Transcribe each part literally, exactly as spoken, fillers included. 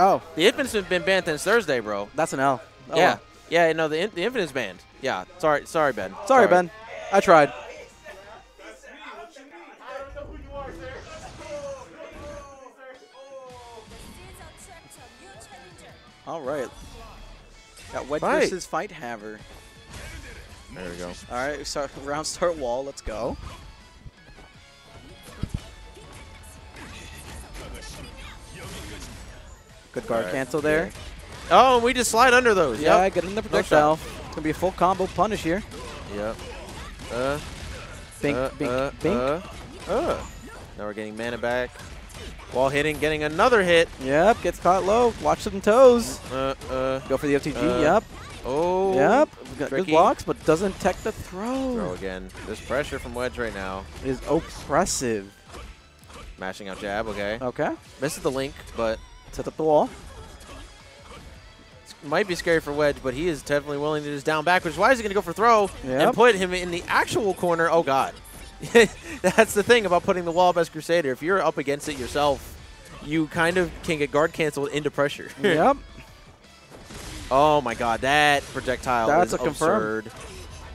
Oh. The Infinite's been banned since Thursday, bro. That's an L. Oh, yeah. Well. Yeah, no, the, in the Infinite's banned. Yeah. Sorry, sorry, Ben. Sorry, sorry, Ben. I tried. All right. Got Wedge right. versus Fight Haver. There we go. All right, start, round start wall. Let's go. Good guard right. cancel there. Yeah. Oh, and we just slide under those. Yeah, yep. Get in the projectile. It's going to be a full combo punish here. Yep. Uh, bink, uh, bink, uh, bink. Uh, uh. Now we're getting mana back. Wall hitting, getting another hit. Yep, gets caught low. Watch some toes. Uh, uh, Go for the O T G, uh, yep. Oh. Yep. Good blocks, but doesn't tech the throw. Throw again. There's pressure from Wedge right now. It is oppressive. Mashing out jab, okay. Okay. Misses the link, but... Set up the wall. Might be scary for Wedge, but he is definitely willing to just down backwards. Why is he going to go for throw yep. and put him in the actual corner? Oh, God. That's the thing about putting the wall best Crusader. If you're up against it yourself, you kind of can get guard canceled into pressure. Yep. Oh, my God. That projectile That's is a absurd. Confirm.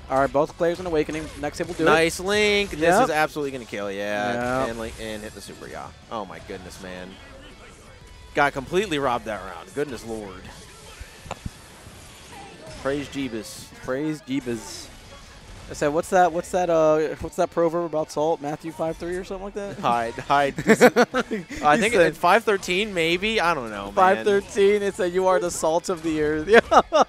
All right, both players in Awakening. Next hit will do nice it. Nice link. Yep. This is absolutely going to kill. Yeah. Yep. And, like, and hit the super, yeah. Oh, my goodness, man. Got completely robbed that round. Goodness Lord. Praise Jeebus. Praise Jeebus. I said, what's that? What's that? Uh, what's that proverb about salt? Matthew five three or something like that. Hide, hide. I think it's five thirteen, maybe. I don't know. Five thirteen. It said you are the salt of the earth. Yeah.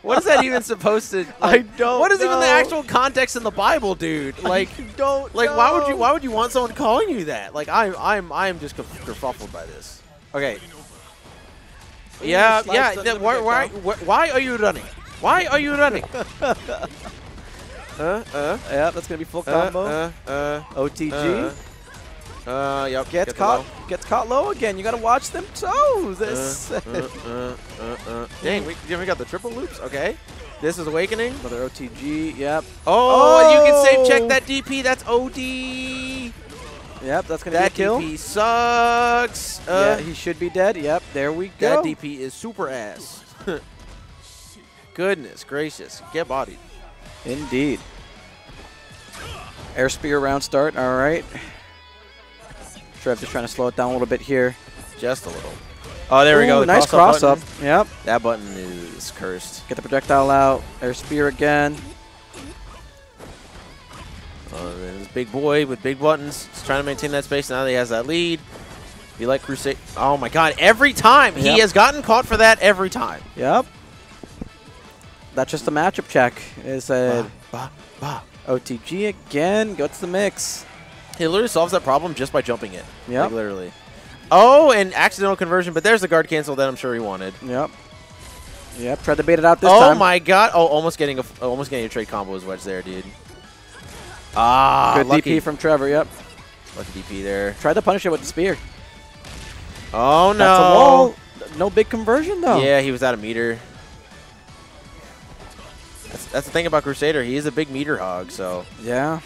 What is that even supposed to? Like, I don't. What is know. even the actual context in the Bible, dude? Like, I don't. Like, know. why would you? Why would you want someone calling you that? Like, I'm, I'm, I'm just kerfuffled by this. Okay. Yeah, yeah. Th why, why, why are you running? Why are you running? uh, uh. Yeah, that's gonna be full combo. Uh, uh, uh, O T G. Uh, uh yep. Gets get caught. Gets caught low again. You gotta watch them toes. This. Uh, uh, uh, uh, uh. Dang, we, we got the triple loops. Okay. This is Awakening. Another O T G. Yep. Oh, oh, you can save check that D P. That's O D. Yep, that's gonna that be a kill. That D P sucks. Uh, yeah, he should be dead. Yep, there we go. That D P is super ass. Goodness gracious, get bodied. Indeed. Air spear round start. All right. Trev just trying to slow it down a little bit here. Just a little. Oh, there Ooh, we go. The nice cross, cross up, up. Yep. That button is cursed. Get the projectile out. Air spear again. Uh, this big boy with big buttons. He's trying to maintain that space. Now that he has that lead. If you like Crusader. Oh my God! Every time yep. he has gotten caught for that. Every time. Yep. That's just a matchup check. Is a bah, bah, bah. O T G again. Gets the mix. He literally solves that problem just by jumping it. Yeah. Like literally. Oh, and accidental conversion. But there's the guard cancel that I'm sure he wanted. Yep. Yep. Tried to bait it out this oh time. Oh my God! Oh, almost getting a almost getting a trade combo is Wedge there, dude. Ah, good lucky. D P from Trevor, yep. Lucky D P there. Tried to punish it with the spear. Oh, no. That's a wall. No big conversion, though. Yeah, he was out of meter. That's, that's the thing about Crusader. He is a big meter hog, so. Yeah.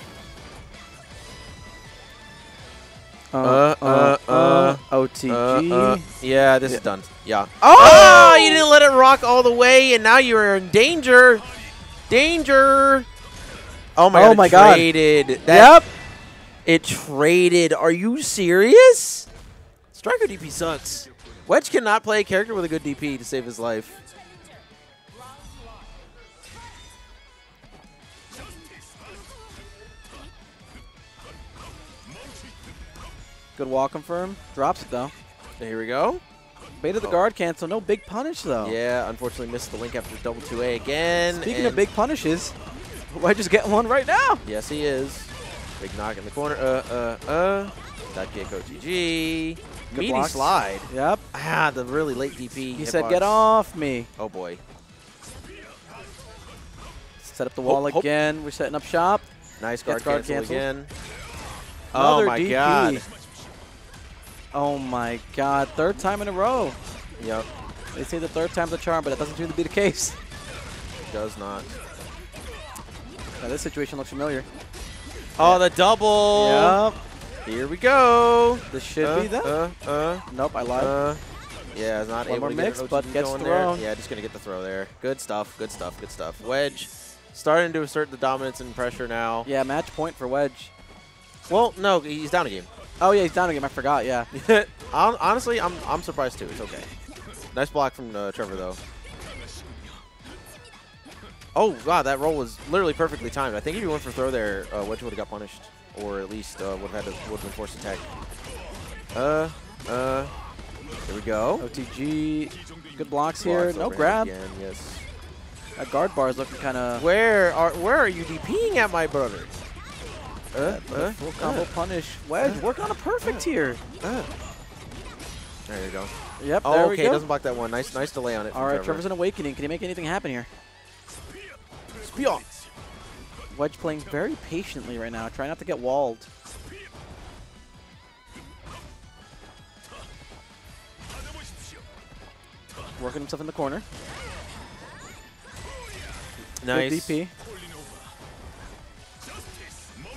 Uh, uh, uh, uh O T G. Uh, uh. Yeah, this yeah. is done. Yeah. Oh! Oh, you didn't let it rock all the way, and now you're in danger. Danger. Oh my oh god, my it god. traded. That yep. It traded. Are you serious? Striker D P sucks. Wedge cannot play a character with a good D P to save his life. Good wall confirm. Drops it though. Here we go. Baited the oh. guard cancel. No big punish though. Yeah, unfortunately missed the link after double two A again. Speaking of big punishes. Why just get one right now? Yes, he is. Big knock in the corner. Uh, uh, uh. That kick O T G. Good Meaty blocks. slide. Yep. Ah, the really late D P. He hit said, box. Get off me. Oh, boy. Set up the wall hope, again. Hope. We're setting up shop. Nice guard, guard cancel, cancel again. Another oh, my D P. God. Oh, my God. Third time in a row. Yep. They say the third time's a charm, but it doesn't seem to be the case. It does not. Now this situation looks familiar. Oh, yeah. the double! Yep. Here we go. This should uh, be that. Uh, uh, nope, I lied. Uh, Yeah, not One able more to mix, get but gets thrown. There. Yeah, just gonna get the throw there. Good stuff. Good stuff. Good stuff. Wedge starting to assert the dominance and pressure now. Yeah, match point for Wedge. Well, no, he's down a game. Oh yeah, he's down a game. I forgot. Yeah. I'm, honestly, I'm I'm surprised too. It's okay. Nice block from uh, Trevor though. Oh god, that roll was literally perfectly timed. I think if he went for throw there, uh, Wedge would have got punished, or at least uh, would have had to would have been forced to attack. Uh, uh. There we go. O T G. Good blocks here. No grab. Again, yes. That guard bar is looking kind of. Where are Where are you DPing at, my brother? Uh, uh, full combo uh, punish. Wedge uh, working on a perfect uh, here. Uh. There you go. Yep. Oh, there we okay. Go. Doesn't block that one. Nice, nice delay on it. All right, Trevor. Trevor's an awakening. Can he make anything happen here? Spear. Wedge playing very patiently right now. Try not to get walled. Working himself in the corner. Nice. Good D P.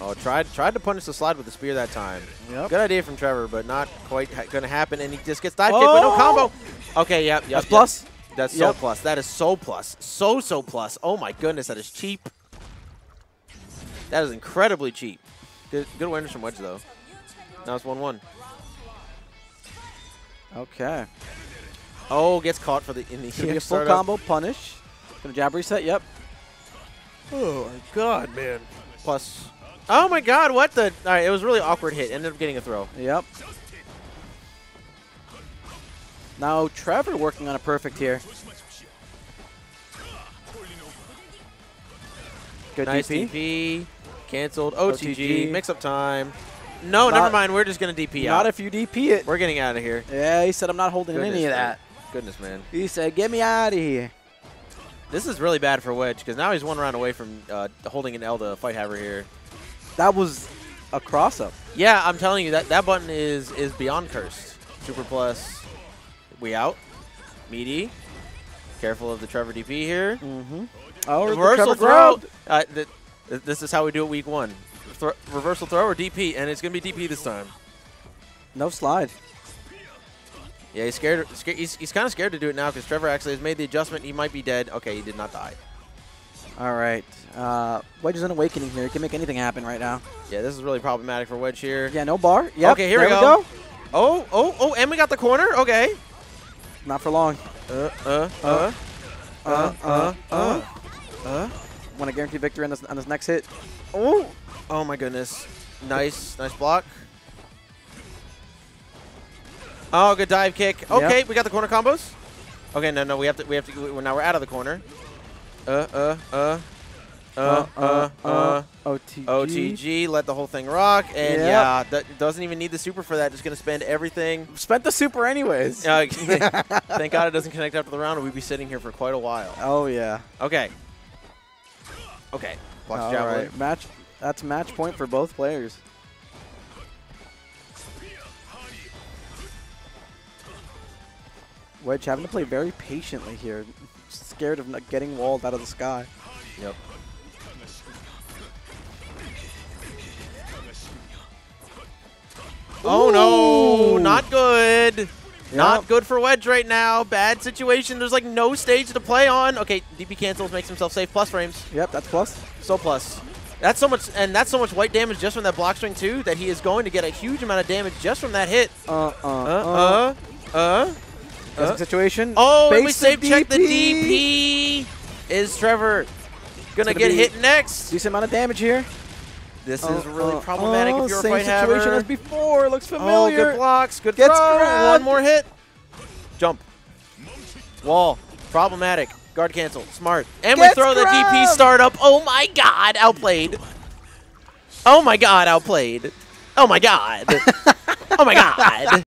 Oh, tried tried to punish the slide with the spear that time. Yep. Good idea from Trevor, but not quite ha gonna happen. And he just gets dive oh! kick, but no combo. Okay, yep, yep. That's yep. plus. That's so yep. plus. That is so plus. So so plus. Oh my goodness, that is cheap. That is incredibly cheap. Good good awareness from Wedge though. Now it's one one. Okay. Oh, gets caught for the in the it's gonna be a full combo punish. Gonna jab reset. Yep. Oh my god, man. Plus. Oh my god, what the? All right, it was a really awkward hit. Ended up getting a throw. Yep. Now Trevor working on a perfect here. Good nice D P. D P. Cancelled. O T G. O T G. Mix up time. No, not, never mind. We're just gonna D P out. Not if you D P it. We're getting out of here. Yeah, he said I'm not holding Goodness, any of that. Man. Goodness, man. He said, "Get me out of here." This is really bad for Wedge because now he's one round away from uh, holding an Elda Fight Haver here. That was a cross up. Yeah, I'm telling you that that button is is beyond cursed. Super plus, we out. Meaty, careful of the Trevor D P here. Mm-hmm. Oh, reversal throw. Uh, th th this is how we do it week one. Thro reversal throw or D P, and it's gonna be D P this time. No slide. Yeah, he's scared. scared he's he's kind of scared to do it now because Trevor actually has made the adjustment. He might be dead. Okay, he did not die. All right. Uh, Wedge is an awakening here. He can make anything happen right now. Yeah, this is really problematic for Wedge here. Yeah, no bar. Yeah. Okay, here we go. we go. Oh, oh, oh, and we got the corner. Okay. Not for long. Uh, uh, uh, uh, uh, uh, uh. uh. Want to guarantee victory on this on this next hit? Oh. Oh my goodness. Nice, nice block. Oh, good dive kick. Okay, yep. We got the corner combos. Okay, no, no, we have to, we have to. Now we're out of the corner. Uh, uh, uh, uh, uh, uh. O T G. O T G. Let the whole thing rock, and yep. yeah, that doesn't even need the super for that. Just gonna spend everything. Spent the super anyways. Uh, thank God it doesn't connect after the round, or we'd be sitting here for quite a while. Oh yeah. Okay. Okay. Blocks All javelin. Right. Match. That's match point for both players. Wedge having to play very patiently here. Scared of not getting walled out of the sky. Yep. Oh no! Not good! Yep. Not good for Wedge right now. Bad situation. There's like no stage to play on. Okay, D P cancels, makes himself safe. Plus frames. Yep, that's plus. So plus. That's so much, and that's so much white damage just from that block string too, that he is going to get a huge amount of damage just from that hit. Uh, uh, uh, uh. uh. Uh, situation. Oh, and we save check the D P. Is Trevor gonna, gonna get hit next? Decent amount of damage here. This uh, is really uh, problematic uh, if you're a Fight Haver. Same situation as before. Looks familiar. Oh, good blocks. Good throw. One more hit. Jump. Wall. Problematic. Guard cancel. Smart. And Gets we throw grabbed. the D P start up. Oh my god. Outplayed. Oh my god. Outplayed. Oh my god. Oh my god.